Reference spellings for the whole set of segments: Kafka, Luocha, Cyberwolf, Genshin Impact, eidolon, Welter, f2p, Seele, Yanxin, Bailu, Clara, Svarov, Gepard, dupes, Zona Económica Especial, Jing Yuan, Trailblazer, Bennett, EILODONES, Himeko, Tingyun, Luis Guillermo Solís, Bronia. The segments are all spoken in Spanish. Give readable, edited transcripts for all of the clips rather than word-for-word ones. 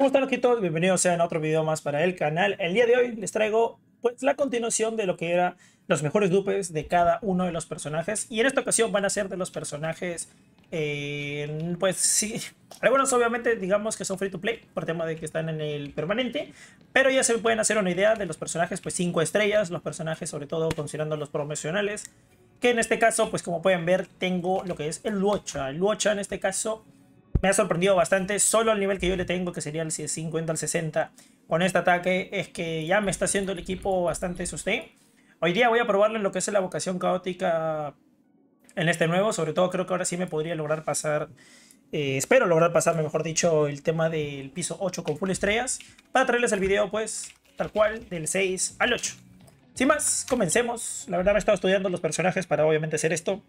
¿Cómo están, loquitos? Bienvenidos a otro video más para el canal. El día de hoy les traigo pues la continuación de lo que eran los mejores dupes de cada uno de los personajes. Y en esta ocasión van a ser de los personajes, pues sí, algunos obviamente digamos que son free to play por tema de que están en el permanente. Pero ya se pueden hacer una idea de los personajes pues 5 estrellas, los personajes sobre todo considerando los promocionales. Que en este caso pues como pueden ver tengo lo que es el Luocha. El Luocha en este caso me ha sorprendido bastante, solo al nivel que yo le tengo, que sería el 50 al 60, con este ataque, es que ya me está haciendo el equipo bastante sustain. Hoy día voy a probarle lo que es la vocación caótica en este nuevo, sobre todo creo que ahora sí me podría lograr pasar, espero lograr pasarme, mejor dicho, el tema del piso 8 con full estrellas, para traerles el video pues, tal cual, del 6 al 8. Sin más, comencemos. La verdad me he estado estudiando los personajes para obviamente hacer esto,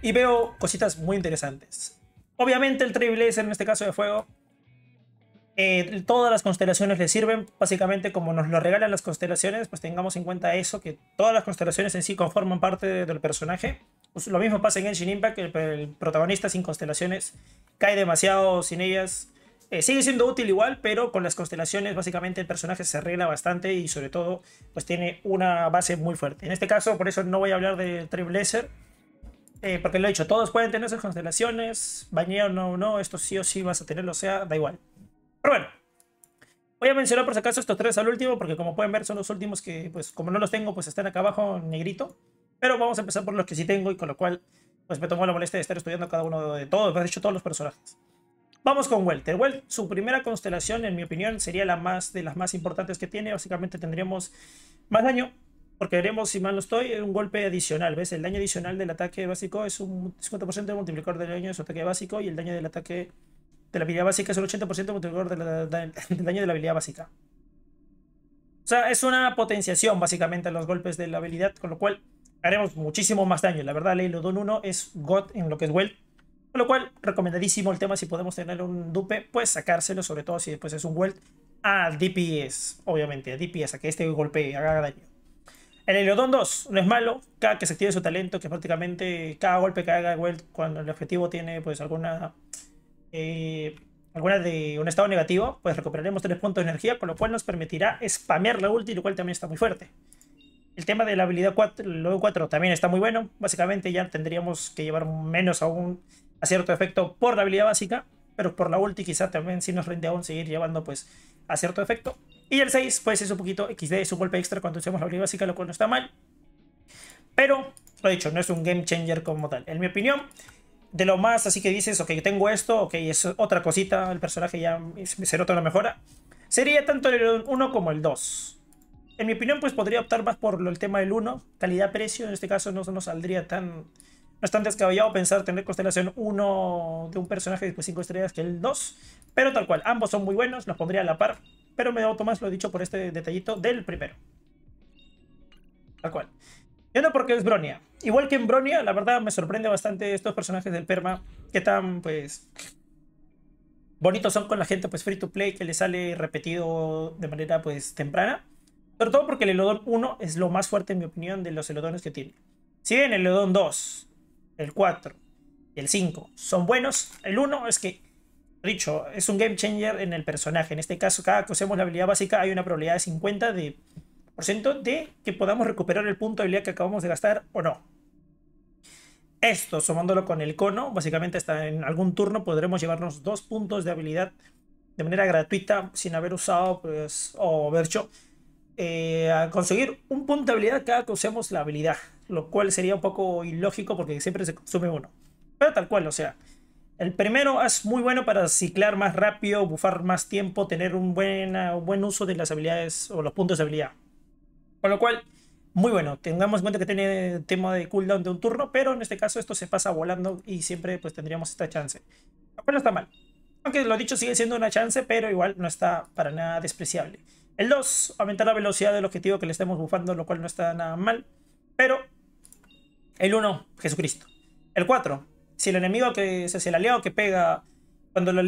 y veo cositas muy interesantes. Obviamente el Trailblazer en este caso de fuego, todas las constelaciones le sirven, básicamente como nos lo regalan las constelaciones, pues tengamos en cuenta eso, que todas las constelaciones en sí conforman parte del personaje. Pues lo mismo pasa en Genshin Impact, el protagonista sin constelaciones cae demasiado sin ellas, sigue siendo útil igual, pero con las constelaciones básicamente el personaje se arregla bastante y sobre todo pues tiene una base muy fuerte. En este caso por eso no voy a hablar del Trailblazer. Porque lo he dicho, todos pueden tener sus constelaciones, bañeo no, no, esto sí o sí vas a tenerlo, o sea, da igual. Pero bueno, voy a mencionar por si acaso estos tres al último, porque como pueden ver son los últimos que, pues como no los tengo, pues están acá abajo en negrito. Pero vamos a empezar por los que sí tengo y con lo cual, pues me tomó la molestia de estar estudiando cada uno de todos, de hecho todos los personajes. Vamos con Welter. Welter, su primera constelación, en mi opinión, sería la más de las más importantes que tiene, básicamente tendríamos más daño. Porque veremos, si mal no estoy, un golpe adicional, ¿ves? El daño adicional del ataque básico es un 50% del multiplicador del daño de su ataque básico y el daño del ataque de la habilidad básica es un 80% del multiplicador del daño de la habilidad básica. O sea, es una potenciación básicamente a los golpes de la habilidad, con lo cual haremos muchísimo más daño. La verdad, el Don 1 es God en lo que es Well. Con lo cual, recomendadísimo el tema, si podemos tener un dupe, pues sacárselo, sobre todo si después es un Well a DPS, obviamente, a DPS, a que este golpe haga daño. El Heliodón 2 no es malo, cada que se active su talento, que prácticamente cada golpe que haga Welt cuando el objetivo tiene pues alguna de un estado negativo, pues recuperaremos 3 puntos de energía, con lo cual nos permitirá spamear la ulti, lo cual también está muy fuerte. El tema de la habilidad 4, el logo 4 también está muy bueno, básicamente ya tendríamos que llevar menos aún a cierto efecto por la habilidad básica, pero por la ulti quizás también sí nos rinde aún seguir llevando pues a cierto efecto. Y el 6 pues es un poquito XD, es un golpe extra cuando usemos la habilidad básica, lo cual no está mal. Pero, lo dicho, no es un game changer como tal. En mi opinión, de lo más así que dices, ok, tengo esto, ok, es otra cosita, el personaje ya se nota una mejora, sería tanto el 1 como el 2. En mi opinión pues podría optar más por el tema del 1, calidad-precio, en este caso no nos saldría tan... No es tan descabellado pensar tener constelación 1 de un personaje de 5 estrellas que el 2, pero tal cual, ambos son muy buenos, los pondría a la par, pero me auto más lo dicho por este detallito del primero. Tal cual. Yo no porque es Bronia. Igual que en Bronia, la verdad me sorprende bastante estos personajes del perma, que tan pues bonitos son con la gente pues free to play, que le sale repetido de manera pues temprana. Sobre todo porque el Elodón 1 es lo más fuerte en mi opinión de los Elodones que tiene. Si bien el Elodón 2... el 4 y el 5 son buenos, el 1 es que, dicho, es un game changer en el personaje. En este caso, cada que usemos la habilidad básica hay una probabilidad de 50% de que podamos recuperar el punto de habilidad que acabamos de gastar o no. Esto, sumándolo con el cono, básicamente hasta en algún turno podremos llevarnos 2 puntos de habilidad de manera gratuita sin haber usado pues, o haber hecho a conseguir un punto de habilidad cada que usemos la habilidad, lo cual sería un poco ilógico porque siempre se consume uno, pero tal cual, o sea, el primero es muy bueno para ciclar más rápido, bufar más tiempo, tener un buen uso de las habilidades o los puntos de habilidad, con lo cual, muy bueno. Tengamos en cuenta que tiene tema de cooldown de un turno, pero en este caso esto se pasa volando y siempre pues tendríamos esta chance, pero no está mal, aunque lo dicho sigue siendo una chance, pero igual no está para nada despreciable. El 2, aumentar la velocidad del objetivo que le estemos bufando, lo cual no está nada mal. Pero el 1, Jesucristo. El 4, si el enemigo, que es el aliado que pega, cuando un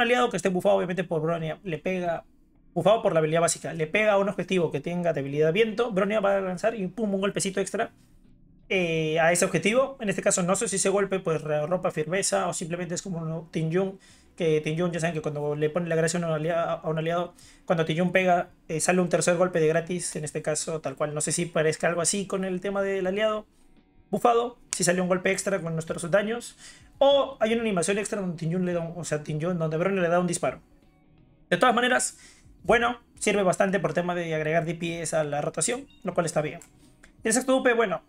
aliado que esté bufado obviamente por Bronia, le pega, bufado por la habilidad básica, le pega a un objetivo que tenga debilidad de viento, Bronia va a lanzar y pum, un golpecito extra a ese objetivo. En este caso no sé si ese golpe pues ropa firmeza o simplemente es como Tingyun, que Tingyun ya saben que cuando le pone la gracia a un aliado, cuando Tingyun pega sale un tercer golpe de gratis, en este caso tal cual. No sé si parezca algo así con el tema del aliado bufado, si sale un golpe extra con nuestros daños, o hay una animación extra donde Tingyun le da un, donde Bronia le da un disparo. De todas maneras, bueno, sirve bastante por tema de agregar DPS a la rotación, lo cual está bien. El sexto UP, bueno,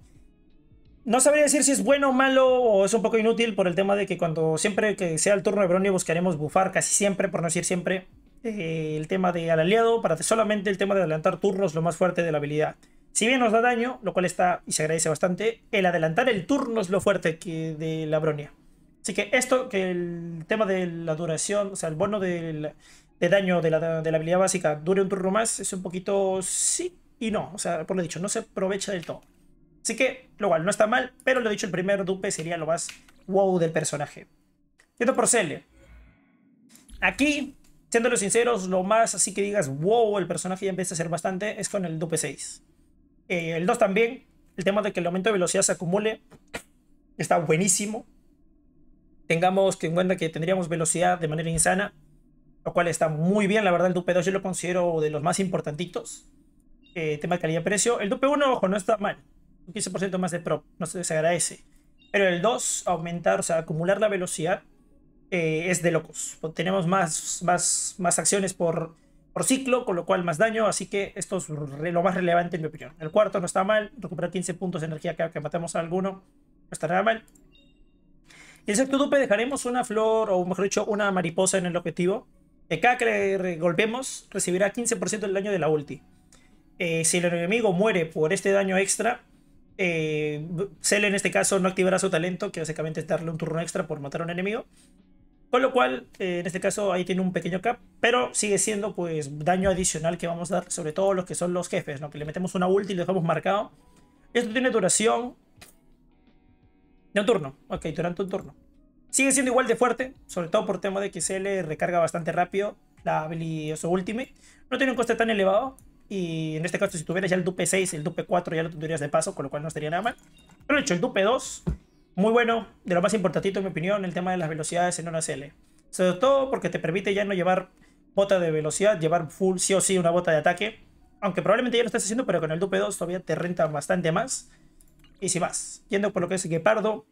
no sabría decir si es bueno o malo, o es un poco inútil por el tema de que cuando siempre que sea el turno de Bronia buscaremos bufar casi siempre, por no decir siempre, el tema de al aliado, para solamente el tema de adelantar turnos, lo más fuerte de la habilidad. Si bien nos da daño, lo cual está y se agradece bastante, el adelantar el turno es lo fuerte que de la Bronia. Así que esto, que el tema de la duración, o sea, el bono de daño de la habilidad básica dure un turno más, es un poquito sí y no, o sea, por lo dicho, no se aprovecha del todo. Así que, lo cual no está mal, pero lo dicho, el primer dupe sería lo más wow del personaje. Yendo por Seele. Aquí, siéndolo sinceros, lo más así que digas wow, el personaje ya empieza a ser bastante, es con el dupe 6. El 2 también, el tema de que el aumento de velocidad se acumule, está buenísimo. Tengamos en cuenta que tendríamos velocidad de manera insana, lo cual está muy bien, la verdad el dupe 2 yo lo considero de los más importantitos. Tema calidad-precio. El dupe 1, ojo, no está mal. 15% más de prop, no se agradece. Pero el 2, aumentar, o sea, acumular la velocidad, es de locos. Tenemos más acciones por ciclo, con lo cual más daño, así que esto es lo más relevante en mi opinión. El cuarto no está mal, recuperar 15 puntos de energía cada que matamos a alguno, no está nada mal. Y el sexto dupe dejaremos una flor, o mejor dicho, una mariposa en el objetivo. Cada que le golpeemos, recibirá 15% del daño de la ulti. Si el enemigo muere por este daño extra, Seele en este caso no activará su talento, que básicamente es darle un turno extra por matar a un enemigo, con lo cual en este caso ahí tiene un pequeño cap, pero sigue siendo pues daño adicional que vamos a dar, sobre todo los que son los jefes, ¿no? Que le metemos una ulti y lo dejamos marcado. Esto tiene duración de un turno, ok, durante un turno. Sigue siendo igual de fuerte, sobre todo por tema de que Seele recarga bastante rápido la habilidad o su ultimate, no tiene un coste tan elevado. Y en este caso, si tuvieras ya el dupe 6, el dupe 4 ya lo tendrías de paso, con lo cual no estaría nada mal. Pero de hecho, el dupe 2, muy bueno, de lo más importantito en mi opinión, el tema de las velocidades en una Seele. Sobre todo porque te permite ya no llevar bota de velocidad, llevar full sí o sí una bota de ataque. Aunque probablemente ya lo estés haciendo, pero con el dupe 2 todavía te renta bastante más. Y sin más, yendo por lo que es Gepardo.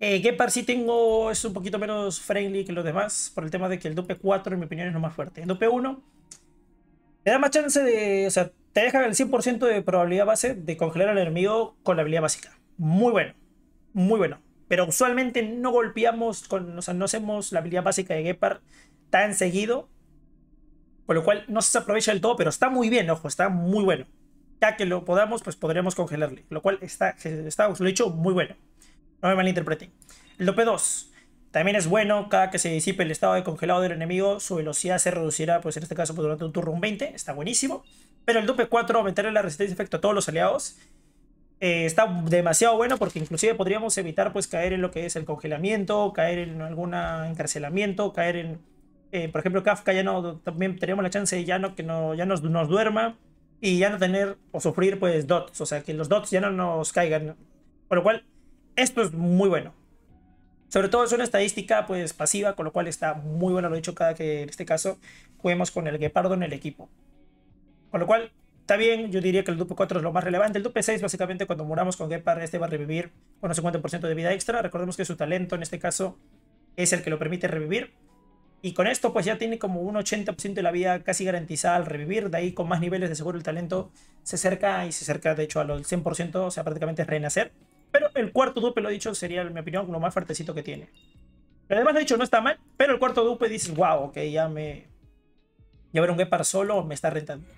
Gepard sí tengo, es un poquito menos friendly que los demás, por el tema de que el dupe 4 en mi opinión es lo más fuerte. El dupe 1... te da más chance de, o sea, te deja el 100% de probabilidad base de congelar al enemigo con la habilidad básica. Muy bueno, muy bueno. Pero usualmente no golpeamos, o sea, no hacemos la habilidad básica de Gepard tan seguido. Con lo cual no se aprovecha del todo, pero está muy bien, ojo, está muy bueno. Ya que lo podamos, pues podremos congelarle. Lo cual está os lo he dicho, muy bueno. No me malinterpreten. El dupe 2. También es bueno, cada que se disipe el estado de congelado del enemigo, su velocidad se reducirá, pues en este caso durante un turno un 20, está buenísimo. Pero el dupe 4, aumentarle la resistencia de efecto a todos los aliados, está demasiado bueno porque inclusive podríamos evitar pues caer en lo que es el congelamiento, caer en algún encarcelamiento, caer en, por ejemplo, Kafka ya no, también teníamos la chance de ya nos duerma y ya no tener o sufrir pues dots, o sea que los dots ya no nos caigan, por lo cual esto es muy bueno. Sobre todo es una estadística pues pasiva, con lo cual está muy bueno, lo he dicho, cada que en este caso juguemos con el Gepardo en el equipo. Con lo cual, está bien, yo diría que el dupe 4 es lo más relevante. El dupe 6, básicamente, cuando muramos con Gepard, este va a revivir con un 50% de vida extra. Recordemos que su talento, en este caso, es el que lo permite revivir. Y con esto, pues ya tiene como un 80% de la vida casi garantizada al revivir. De ahí, con más niveles de seguro, el talento se acerca, y se acerca, de hecho, a los 100%, o sea, prácticamente es renacer. Pero el cuarto dupe, lo he dicho, sería, en mi opinión, lo más fuertecito que tiene. Pero además, lo he dicho, no está mal, pero el cuarto dupe dices, wow, ok, ya ver un Gepard solo me está rentando.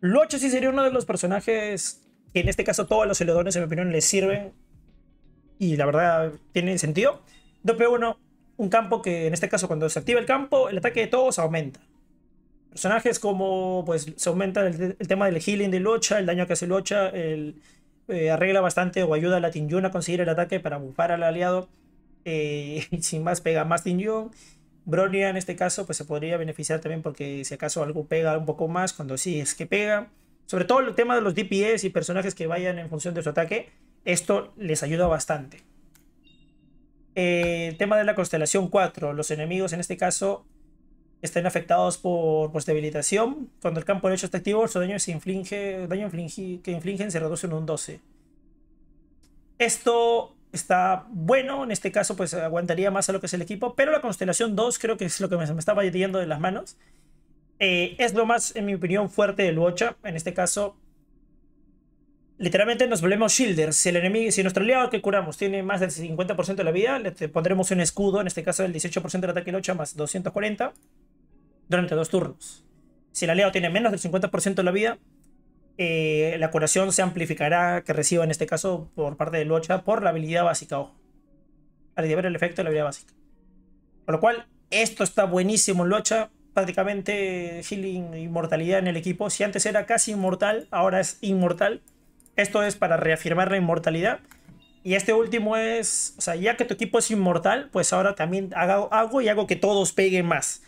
Luocha sí sería uno de los personajes que en este caso todos los celodones, en mi opinión, les sirven. Y la verdad, tiene sentido. Dupe 1, un campo que, en este caso, cuando se activa el campo, el ataque de todos aumenta. Personajes como, pues, se aumenta el tema del healing de Luocha, el daño que hace Luocha, el... arregla bastante o ayuda a la Tingyun a conseguir el ataque para bufar al aliado. Sin más, pega más Tingyun. Bronia en este caso pues se podría beneficiar también porque si acaso algo pega un poco más, cuando sí es que pega. Sobre todo el tema de los DPS y personajes que vayan en función de su ataque Esto les ayuda bastante. El tema de la constelación 4. Los enemigos en este caso están afectados por debilitación. Cuando el campo derecho está activo, su daño que infligen se reduce en un 12. Esto está bueno. En este caso pues aguantaría más a lo que es el equipo. Pero la constelación 2 creo que es lo que me estaba yendo de las manos. Es lo más, en mi opinión, fuerte de Luocha. En este caso, literalmente nos volvemos shielders. Si el enemigo, si nuestro aliado que curamos tiene más del 50% de la vida, le pondremos un escudo, en este caso el 18% del ataque Luocha más 240 durante 2 turnos. Si el aliado tiene menos del 50% de la vida, la curación se amplificará que reciba en este caso por parte de Luocha por la habilidad básica, ojo, al de ver el efecto de la habilidad básica. Por lo cual, esto está buenísimo en Luocha. Prácticamente healing, inmortalidad en el equipo. Si antes era casi inmortal, ahora es inmortal. Esto es para reafirmar la inmortalidad. Y este último es, o sea, ya que tu equipo es inmortal, pues ahora también hago que todos peguen más.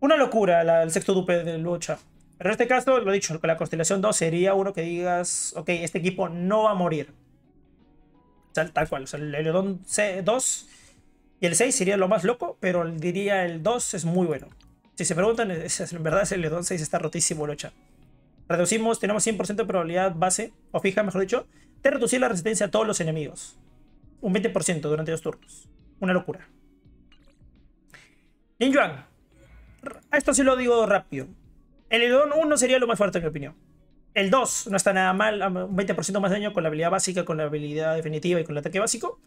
Una locura el sexto dupe de Luocha. Pero en este caso, lo dicho, con la constelación 2 sería uno que digas, ok, este equipo no va a morir. O sea, tal cual, o sea, el Heliodón 2 y el 6 sería lo más loco, pero diría el 2 es muy bueno. Si se preguntan, en verdad el Heliodón 6 está rotísimo, Luocha. Reducimos, tenemos 100% de probabilidad base, o fija mejor dicho, de reducir la resistencia a todos los enemigos. Un 20% durante 2 turnos. Una locura. Jing Yuan. Esto sí lo digo rápido. El Heliodón 1 sería lo más fuerte en mi opinión. El 2 no está nada mal, un 20% más daño con la habilidad básica, con la habilidad definitiva y con el ataque básico.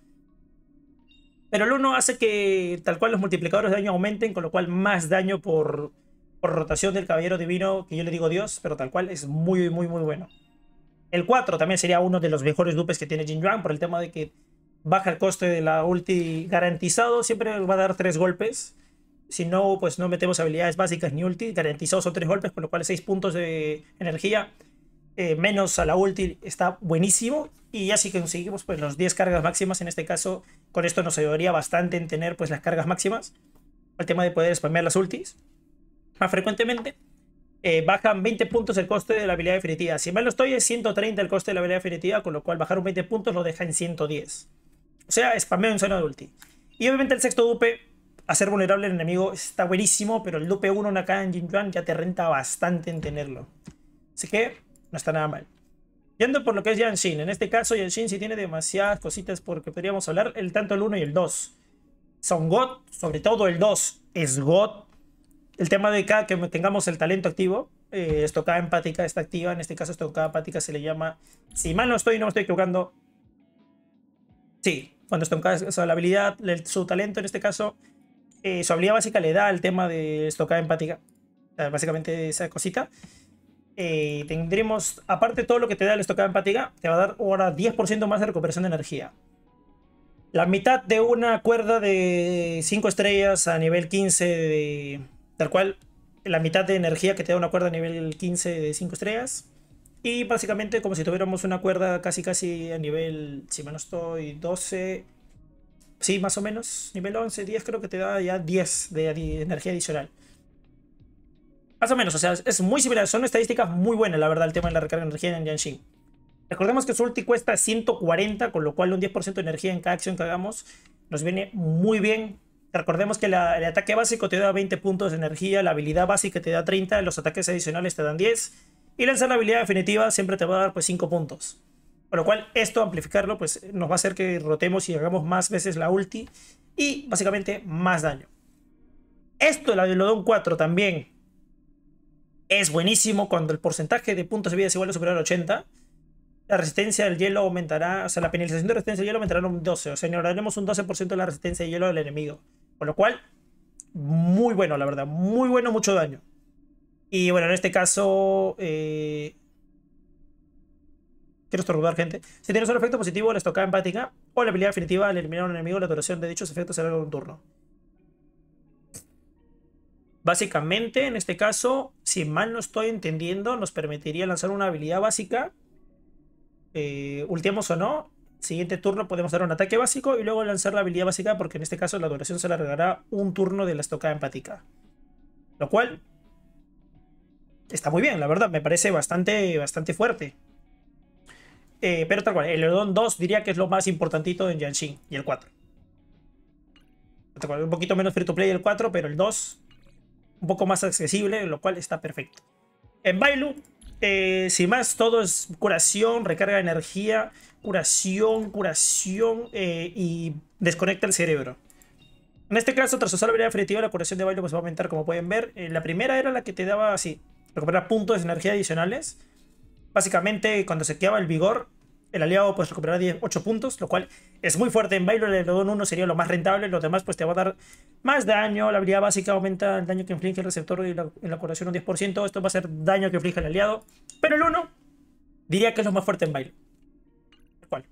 Pero el 1 hace que tal cual los multiplicadores de daño aumenten, con lo cual más daño por rotación del caballero divino, que yo le digo Dios, pero tal cual es muy, muy, muy bueno. El 4 también sería uno de los mejores dupes que tiene Jing Yuan por el tema de que baja el coste de la ulti garantizado, siempre va a dar 3 golpes. Si no, pues no metemos habilidades básicas ni ulti, garantizados son 3 golpes, con lo cual 6 puntos de energía menos a la ulti está buenísimo. Y ya si conseguimos pues los 10 cargas máximas, en este caso, con esto nos ayudaría bastante en tener pues las cargas máximas. El tema de poder spamear las ultis más frecuentemente. Bajan 20 puntos el coste de la habilidad definitiva. Si mal no estoy, es 130 el coste de la habilidad definitiva, con lo cual bajar un 20 puntos lo deja en 110. O sea, spameo en zona de ulti. Y obviamente el sexto dupe, hacer vulnerable al enemigo, está buenísimo, pero el dupe 1 acá en Jing Yuan ya te renta bastante en tenerlo. Así que no está nada mal. Yendo por lo que es Yanxin. En este caso, Yanxin sí tiene demasiadas cositas porque podríamos hablar. Tanto el 1 y el 2 son God, sobre todo el 2 es God. El tema de cada que tengamos el talento activo, estocada empática está activa. En este caso, estocada empática se le llama, si mal no estoy, no me estoy equivocando. Sí, cuando estocada, o sea, la habilidad, su talento en este caso, su habilidad básica le da el tema de estocada empática. O sea, básicamente esa cosita. Tendremos, aparte todo lo que te da el estocada empática, te va a dar ahora 10% más de recuperación de energía. La mitad de una cuerda de 5 estrellas a nivel 15 de... Tal cual, la mitad de energía que te da una cuerda a nivel 15 de 5 estrellas. Y básicamente como si tuviéramos una cuerda casi a nivel, si mal no estoy, 12. Sí, más o menos. Nivel 11, 10 creo que te da ya 10 de energía adicional. Más o menos, o sea, es muy similar. Son estadísticas muy buenas, la verdad, el tema de la recarga de energía en Yanxin. Recordemos que su ulti cuesta 140, con lo cual un 10% de energía en cada acción que hagamos nos viene muy bien. Recordemos que el ataque básico te da 20 puntos de energía, la habilidad básica te da 30, los ataques adicionales te dan 10 y lanzar la habilidad definitiva siempre te va a dar pues 5 puntos. Por lo cual esto, amplificarlo, pues nos va a hacer que rotemos y hagamos más veces la ulti y básicamente más daño. Esto, el Heliodón 4 también es buenísimo cuando el porcentaje de puntos de vida es igual o superior al 80. La resistencia del hielo aumentará, o sea, la penalización de resistencia del hielo aumentará un 12, o sea, ignoraremos un 12% de la resistencia de hielo del enemigo. Con lo cual, muy bueno, la verdad. Muy bueno, mucho daño. Y bueno, en este caso... Quiero estornudar, gente. Si tienes un efecto positivo, la estocada empática o la habilidad definitiva al eliminar a un enemigo, la duración de dichos efectos será de un turno. Básicamente, en este caso, si mal no estoy entendiendo, nos permitiría lanzar una habilidad básica. Ultiamos o no. Siguiente turno podemos dar un ataque básico y luego lanzar la habilidad básica, porque en este caso la duración se alargará un turno de la estocada empática. Lo cual está muy bien, la verdad, me parece bastante fuerte. Pero tal cual, el Leodón 2 diría que es lo más importantito en Yanxin y el 4. Tal cual, un poquito menos free to play el 4, pero el 2 un poco más accesible, lo cual está perfecto. En Bailu, sin más, todo es curación, recarga de energía, curación y desconecta el cerebro. En este caso, tras usar la habilidad definitiva, la curación de Bailu pues va a aumentar, como pueden ver. La primera era la que te daba así, recuperar puntos de energía adicionales. Básicamente, cuando se quedaba el vigor, el aliado pues recuperará 8 puntos, lo cual es muy fuerte en Bailu. El Leodón 1 sería lo más rentable, los demás pues te va a dar más daño. La habilidad básica aumenta el daño que inflige el receptor y en la curación un 10%. Esto va a ser daño que inflige el aliado. Pero el 1 diría que es lo más fuerte en Bailu. Lo cual,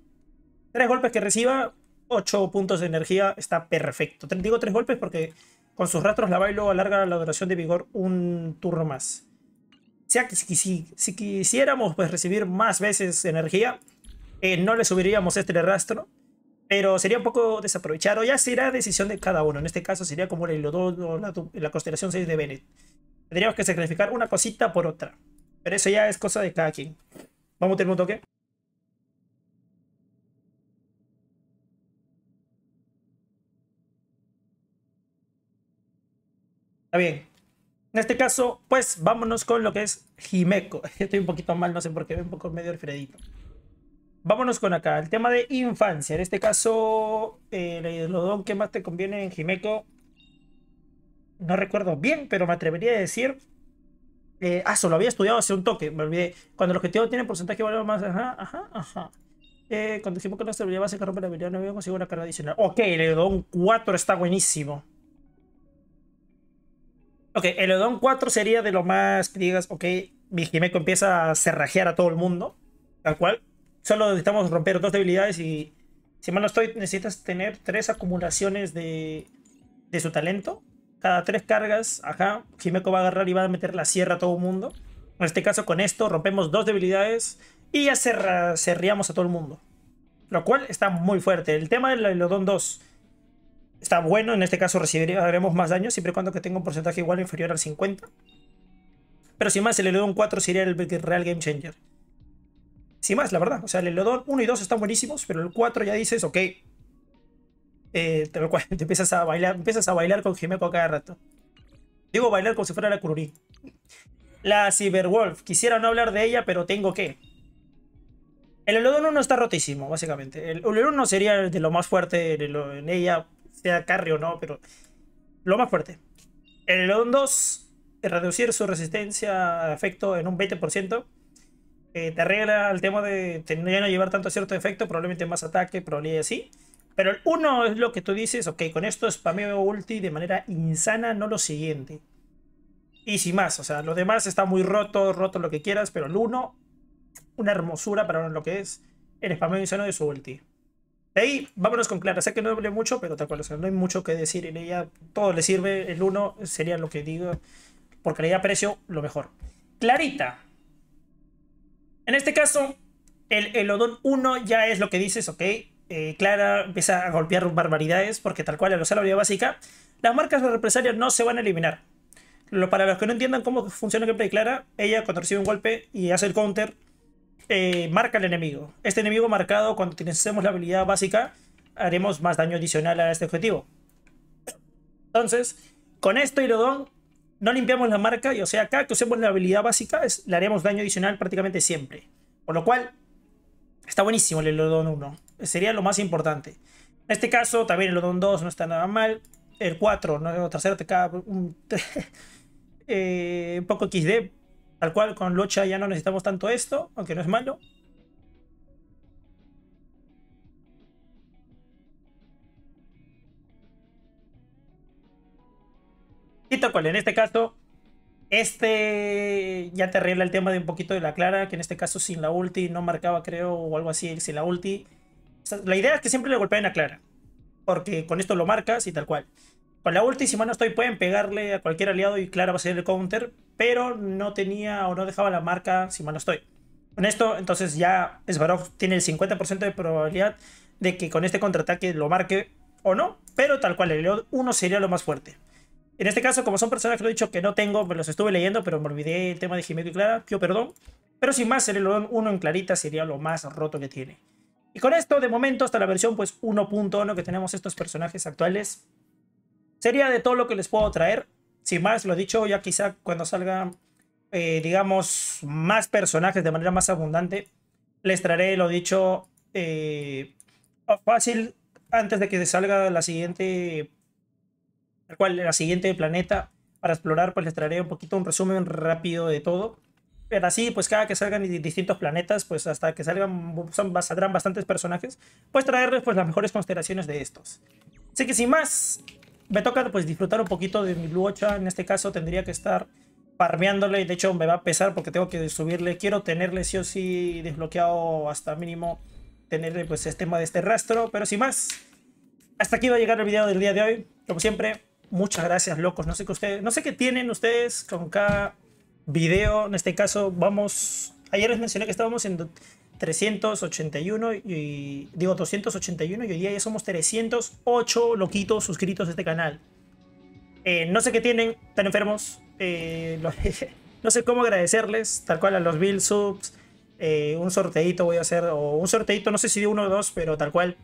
3 golpes que reciba, 8 puntos de energía, está perfecto. Digo 3 golpes porque con sus rastros la Bailu alarga la duración de vigor un turno más. Si quisiéramos pues recibir más veces energía, no le subiríamos este rastro, pero sería un poco desaprovechado. Ya será decisión de cada uno. En este caso sería como el Leodón o la constelación 6 de Bennett. Tendríamos que sacrificar una cosita por otra, pero eso ya es cosa de cada quien. Vamos a tener un toque. Está bien. En este caso, pues vámonos con lo que es Himeko. Estoy un poquito mal, no sé por qué, un poco medio alfredito. Vámonos con acá, el tema de infancia. En este caso, el Leodón que más te conviene en Himeko, no recuerdo bien, pero me atrevería a decir... lo había estudiado hace un toque, me olvidé. Cuando el objetivo tiene porcentaje de valor más... cuando Himeko no se olvidaba, se rompe la habilidad, no había conseguido una carga adicional. Ok, el Leodón 4 está buenísimo. Ok, el Leodón 4 sería de lo más que digas, ok, mi Himeko empieza a cerrajear a todo el mundo, tal cual. Solo necesitamos romper 2 debilidades y, si mal no estoy, necesitas tener 3 acumulaciones de su talento. Cada 3 cargas, ajá, Himeko va a agarrar y va a meter la sierra a todo el mundo. En este caso, con esto, rompemos 2 debilidades y ya cerriamos a todo el mundo. Lo cual está muy fuerte. El tema del Leodón 2... está bueno, en este caso haremos más daño, siempre y cuando que tenga un porcentaje igual o inferior al 50. Pero sin más, el Leodón 4 sería el real game changer. Sin más, la verdad. O sea, el Leodón 1 y 2 están buenísimos, pero el 4 ya dices, ok. Te empiezas a bailar con Himeko a cada rato. Digo bailar como si fuera la Kururi. La Cyberwolf. Quisiera no hablar de ella, pero tengo que. El Leodón 1 está rotísimo, básicamente. El Leodón 1 sería de lo más fuerte en ella, sea carry o no, pero lo más fuerte. El Leodón 2, reducir su resistencia a efecto en un 20%, te arregla el tema de no llevar tanto cierto efecto, probablemente más ataque, probabilidad así. Pero el 1 es lo que tú dices, ok, con esto spameo ulti de manera insana, no lo siguiente. Y sin más, o sea, los demás está muy roto lo que quieras, pero el 1, una hermosura para lo que es el spameo insano de su ulti. De ahí, vámonos con Clara. Sé que no hablé mucho, pero tal cual, o sea, no hay mucho que decir en ella. Todo le sirve. El 1 sería lo que digo. Porque le da precio, lo mejor. Clarita. En este caso, el Leodón 1 ya es lo que dices, ok. Clara empieza a golpear barbaridades, porque tal cual, al usar la habilidad básica, las marcas de represalia no se van a eliminar. Para los que no entiendan cómo funciona el gameplay de Clara, ella cuando recibe un golpe y hace el counter... marca al enemigo. Este enemigo marcado, cuando utilicemos la habilidad básica, haremos más daño adicional a este objetivo. Entonces, con esto y Leodón, no limpiamos la marca, y o sea, acá que usemos la habilidad básica, le haremos daño adicional prácticamente siempre. Por lo cual, está buenísimo el Leodón 1. Sería lo más importante. En este caso, también el Leodón 2 no está nada mal. El 4, no, el tercero te cae un poco XD. Tal cual, con Luocha ya no necesitamos tanto esto, aunque no es malo. Y tal cual, en este caso, ya te arregla el tema de un poquito de la Clara, que en este caso sin la ulti no marcaba, creo, o algo así, sin la ulti. O sea, la idea es que siempre le golpeen a Clara, porque con esto lo marcas y tal cual. Con la ulti, si mal no estoy, pueden pegarle a cualquier aliado y Clara va a ser el counter, pero no tenía o no dejaba la marca, si mal no estoy. Con esto, entonces ya Svarov tiene el 50% de probabilidad de que con este contraataque lo marque o no, pero tal cual, el Leodón 1 sería lo más fuerte. En este caso, como son personajes que lo he dicho que no tengo, me los estuve leyendo, pero me olvidé el tema de Himeko y Clara, pido perdón. Pero sin más, el Elorón 1 en Clarita sería lo más roto que tiene. Y con esto, de momento, hasta la versión pues 1.1 que tenemos estos personajes actuales, sería de todo lo que les puedo traer. Sin más, lo dicho, ya quizá cuando salgan, digamos, más personajes de manera más abundante, les traeré, lo dicho, fácil, antes de que salga la siguiente, la siguiente planeta, para explorar, pues les traeré un poquito un resumen rápido de todo. Pero así, pues cada que salgan distintos planetas, pues hasta que salgan, saldrán bastantes personajes, pues traerles pues las mejores constelaciones de estos. Así que sin más, me toca pues disfrutar un poquito de mi Luocha. En este caso tendría que estar farmeándole, de hecho me va a pesar porque tengo que subirle, quiero tenerle sí o sí desbloqueado hasta mínimo, tenerle pues este tema de este rastro. Pero sin más, hasta aquí va a llegar el video del día de hoy. Como siempre, muchas gracias, locos. No sé qué ustedes, no sé qué tienen ustedes con cada video. En este caso vamos, ayer les mencioné que estábamos en 381 y digo 281 y hoy día ya somos 308 loquitos suscritos a este canal. No sé qué tienen, están enfermos, no sé cómo agradecerles, tal cual a los 1000 subs, un sorteito voy a hacer, o un sorteito, no sé si de uno o dos, pero tal cual,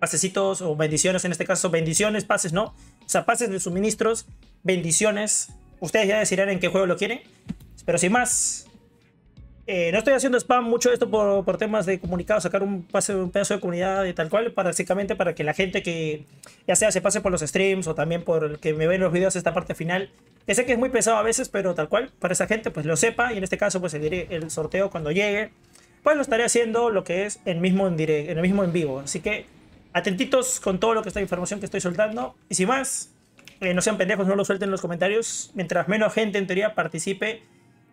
pasecitos o bendiciones, en este caso bendiciones, pases, ¿no? O sea, pases de suministros, bendiciones. Ustedes ya decidirán en qué juego lo quieren. Pero sin más, no estoy haciendo spam mucho esto por temas de comunicado, sacar un pedazo de comunidad y tal cual, básicamente para que la gente que ya sea se pase por los streams o también por el que me ven los videos esta parte final, que sé que es muy pesado a veces, pero tal cual, para esa gente pues lo sepa. Y en este caso pues el sorteo cuando llegue, pues lo estaré haciendo lo que es en vivo. Así que atentitos con todo lo que esta información que estoy soltando. Y sin más, no sean pendejos, no lo suelten en los comentarios. Mientras menos gente en teoría participe,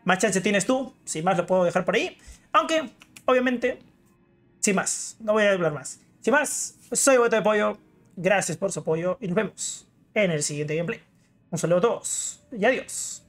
más chance tienes tú. Sin más, lo puedo dejar por ahí. Aunque, obviamente, sin más, no voy a hablar más. Sin más, soy Welter de Pollo. Gracias por su apoyo y nos vemos en el siguiente gameplay. Un saludo a todos y adiós.